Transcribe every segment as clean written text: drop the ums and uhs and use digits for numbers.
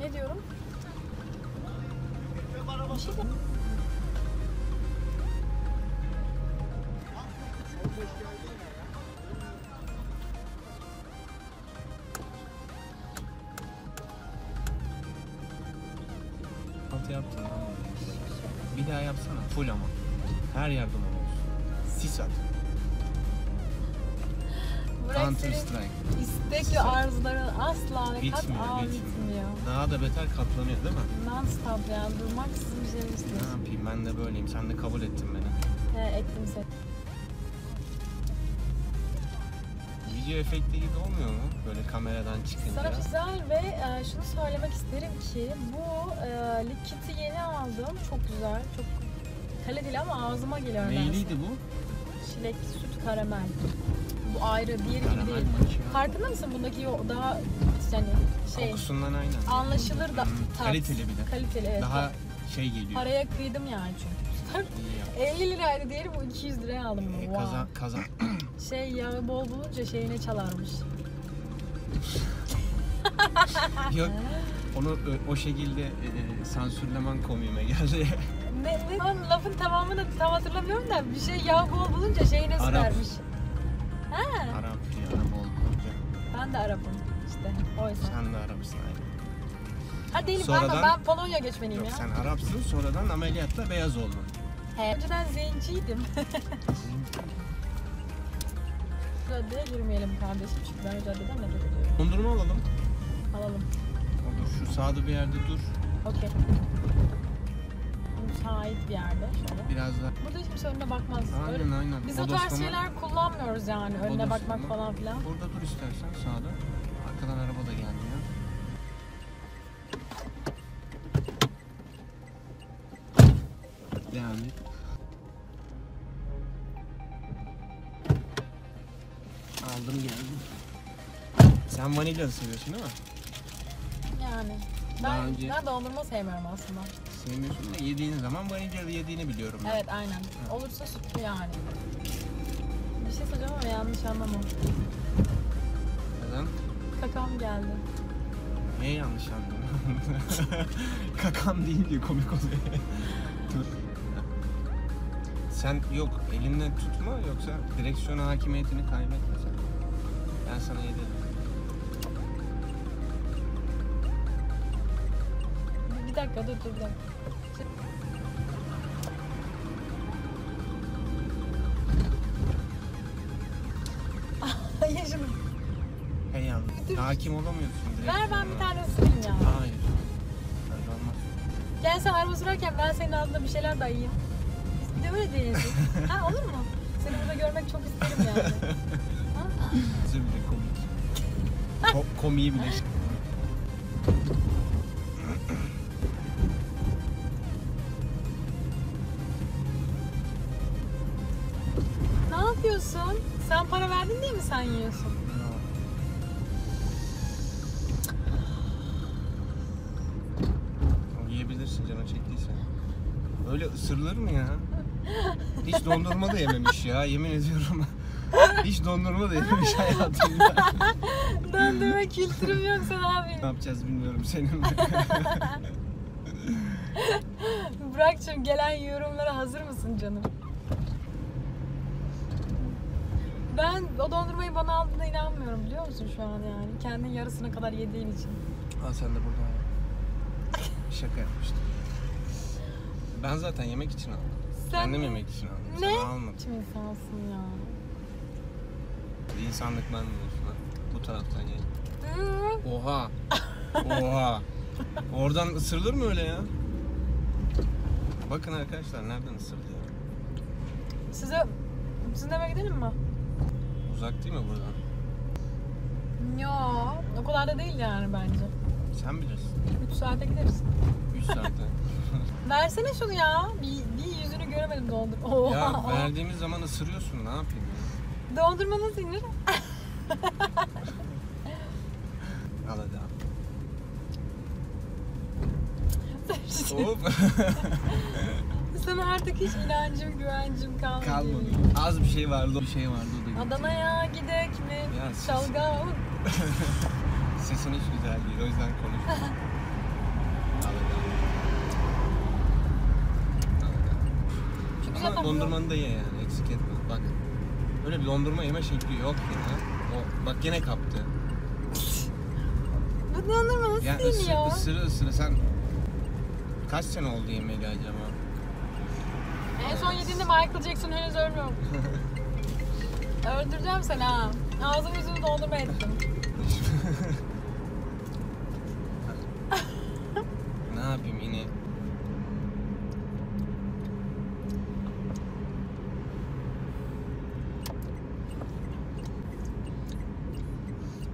Ne diyorum? Bir şey de... Altı yaptın ama. Bir daha yapsana. Full ama. Her yerde olsun. Sis at. Counter Strike. İstek ve arzuların asla ve bitmiyor. Daha da beter katlanıyor değil mi? Non-stop yani, durmak sizin üzerimizde. Ne yapayım, ben de böyleyim. Sen de kabul ettin beni. He, ettim seni. Video efekti gibi olmuyor mu? Böyle kameradan çıkınca. Sana güzel ve şunu söylemek isterim ki bu likiti yeni aldım. Çok güzel, çok kaliteli ama ağzıma geliyor. Neyliydi bu? Çilekli süt karamel. Bu ayrı, diğeri gibi değil. Farkında mısın bundaki o daha yani şey kokusundan aynen. Anlaşılır da kaliteli bir de. Kaliteli evet. Daha şey geliyor. Paraya kıydım yani çünkü. 50 liraydı diğeri, bu 200 liraya aldım bunu. Wow. Kazan. Şey yağı bol bulunca şeyine çalarmış. Yok. Onu o şekilde sansürlemen komiğime geldi. Ne lafın tamamını tam hatırlamıyorum da bir şey yağı bol bulunca şeyine sürermiş. Ha. Arap diye Arap olunca. Ben de Arap'ım işte. Oysa. Sen de Arap'sın aynı. Ha değilim sonradan, ben Polonya göçmeniyim yok, ya. Sen Arap'sın, sonradan ameliyatta beyaz oldun. He. Önceden zenciydim. Radyoya yürümeyelim kardeşim çünkü ben radyodan ne duruyorum. Dondurma alalım. Alalım. Olur, şu sağda bir yerde dur. Okey. Müsait bir yerde şöyle. Biraz daha. Burada hiç kimse önüne bakmaz. Aynen aynen. Biz o tarz şeyler kullanmıyoruz yani. Bodos'tama. Önüne bakmak falan filan. Burada dur istersen sağda. Arkadan araba da gelmiyor. Devam et. Aldım geldim. Sen vanilya seviyorsun değil mi? Yani. Ben dondurma sevmiyorum aslında. Sevmiyorsun da yediğin zaman vanilyalı yediğini biliyorum ben. Evet aynen. Ha. Olursa sütlü yani. Bir şey söyleyeceğim ama yanlış anlamam. Neden? Kakam geldi. Niye yanlış anladın? Kakam değil diyor, komik oluyor. Dur. Sen yok elinle tutma, yoksa direksiyona hakimiyetini kaybetme sen. Ben sana yedirdim. Bir dakika dur. Yaşamın. Hey yavrum, hakim olamıyorsun direkt. Ver ben bir tane ısırayım ya. Hayır. Öyle olmaz. Gel sen araba sürerken ben senin ağzında bir şeyler dayayayım. Biz de öyle deneyelim. Ha olur mu? Seni burada görmek çok isterim yani. Bizim de komik. Komiği bile. Yiyorsun. Sen para verdin diye mi sen yiyorsun? Yiyebilirsin canı çektiyse. Öyle ısırılır mı ya? Hiç dondurma da yememiş ya, yemin ediyorum. Hiç dondurma da yememiş hayatımda. Dondurma kültürüm yok sen abi. Ne yapacağız bilmiyorum seninle. Burak'cığım, gelen yorumlara hazır mısın canım? Ben o dondurmayı bana aldığına inanmıyorum biliyor musun şu an yani. Kendin yarısına kadar yediğin için. Aa sen de burada şaka yapmıştın. Ben zaten yemek için aldım. Sen... Kendim yemek için aldım. Ne? Sen almadın. Kim insansın ya. İnsanlık ben de olsun. Bu taraftan gelin. Oha. Oha. Oradan ısırılır mı öyle ya? Bakın arkadaşlar nereden ısırdı ya. Sizin eve gidelim mi? Uzak değil mi buradan? Yoo, o kadar da değil yani bence. Sen bilirsin. 3 saate gideriz. 3 saate. Versene şunu ya. Bir yüzünü göremedim doldur. Ya verdiğimiz zaman ısırıyorsun, ne yapayım ya? Dondurma nasıl inir? Al hadi al. Hop. Sana artık hiç inancım, güvencim kalmadı. Az bir şey vardı, o da gitti. Adana'ya gidek mi? Şalgam. Sesin hiç güzel değil, o yüzden konuşma. Ama dondurmanı da ye yani, eksik etme. Bak, öyle bir dondurma yeme şekli yok ya. O, bak gene kaptı. Bu dondurma nasıl yani değil ya? Isırı sen... Kaç sene oldu yemeği acaba? En son yediğinde Michael Jackson henüz ölmüyor. Öldüreceğim seni ha. Ağzımı yüzümü dondurma ettim. Ne yapayım yine?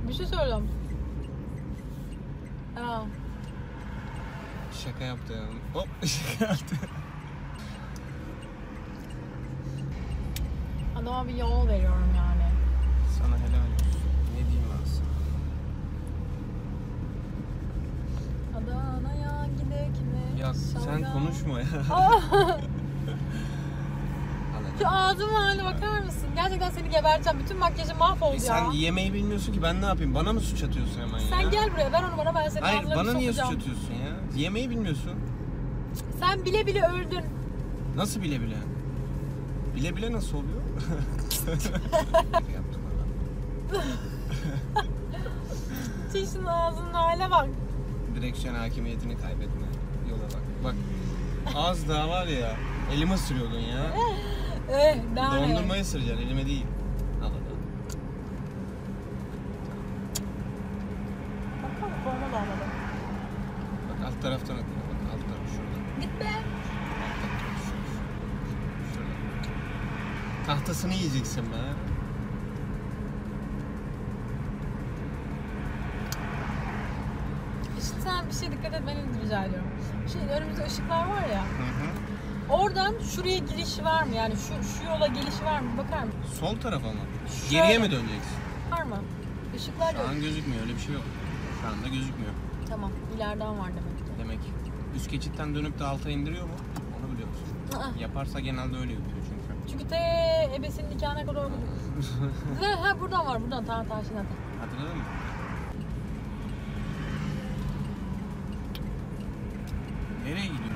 Bir şey söyleyeyim. Aa. Şaka yaptım. Hop, şaka yaptım. Adama bir yol veriyorum yani. Sana helal olsun. Ne diyeyim ben sana? Adana'ya gidek mi? Ya sen konuşma ya. Şu ağzımın haline bakar mısın? Gerçekten seni geberteceğim. Bütün makyajım mahvoldu ya. Sen yemeği bilmiyorsun ki, ben ne yapayım? Bana mı suç atıyorsun hemen ya? Sen gel buraya, ver onu bana, ben senin ağzına bir sokacağım. Hayır, bana niye suç atıyorsun ya? Yemeği bilmiyorsun. Sen bile bile öldün. Nasıl bile bile? Bile bile nasıl oluyor? Yaptım adam. Çişin ağzının hale bak. Direksiyon hakimiyetini kaybetme. Yola bak. Bak. Az daha var ya. Elime sürüyordun ya. Dondurmayı sıracaksın, elime değil. Al hadi. Bakalım, forma da almadım. Bak alt taraftan atıyor, bak alt taraf şurada. Git be! Şurada. Tahtasını yiyeceksin be. Şimdi sen bir şeye dikkat etmeni rica ediyorum. Şimdi önümüzde ışıklar var ya. Hı. Oradan şuraya girişi var mı? Yani şu yola gelişi var mı? Bakar mısın? Sol tarafa mı? Şöyle. Geriye mi döneceksin? Var mı? Işıklar yok. Şu an gözükmüyor, öyle bir şey yok. Şu anda gözükmüyor. Tamam, ileriden var demek ki. Demek ki. Üst geçitten dönüp de alta indiriyor mu? Onu biliyor musun? Yaparsa genelde öyle yapıyor çünkü. Çünkü te ebesinin nikahına kadar oldu. Ha buradan var, buradan. Tamam şimdi hatırladın mı? Nereye gidiyorsun?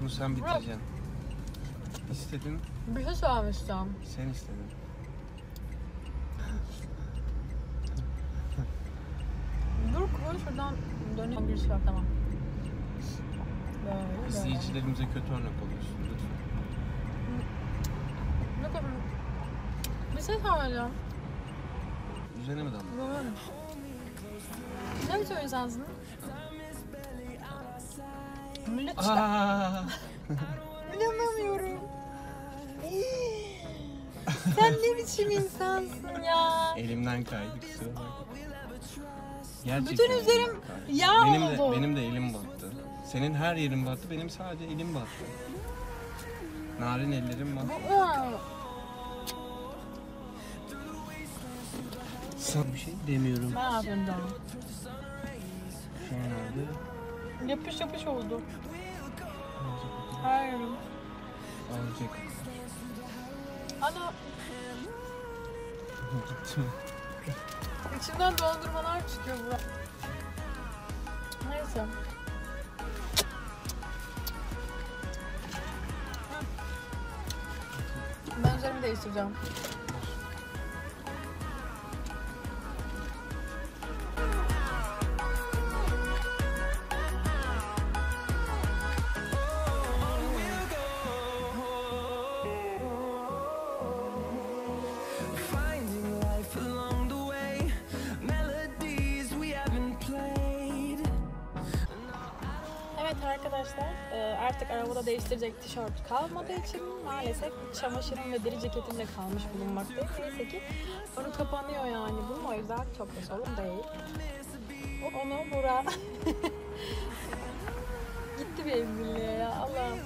Bunu sen bitireceksin. İstedin. Bir şey sormuştum. Sen istedin. Dur koy şuradan dönelim. Bir şey var, tamam. İzleyicilerimize kötü örnek oluyorsun. Ne kadar? Bir şey soracağım. Üzerine mi damla? Doğru. Ne biçim insansın? Millet işte. İnanamıyorum. Sen ne biçim insansın ya. Elimden kaydı, kusura bakma. Gerçekten. Bütün üzerim yağ oldu. Benim de elim battı. Senin her yerin battı, benim sadece elim battı. Narin ellerim battı. Sana bir şey demiyorum. Ne yapayım daha? Şey nerede? Yapış yapış oldu. Hayır. Alacak. Ana. İçimden dondurmalar çıkıyor burada. Neyse. Ben üzerimi değiştireceğim. Arkadaşlar artık arabada değiştirecek tişört kalmadığı için maalesef çamaşırım ve deri ceketim de kalmış bulunmaktayım. Neyse ki onu kapanıyor yani bu, o yüzden çok da sorun değil. Onu bura gitti benimle ya Allah'ım.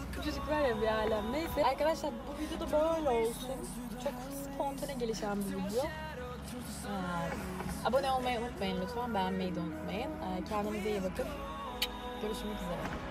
bir alem. Neyse arkadaşlar, bu videoda böyle olsun. Çok spontane gelişen bir video. Abone olmayı unutmayın lütfen. Beğenmeyi de unutmayın. Kendinize iyi bakın. Görüşmek üzere.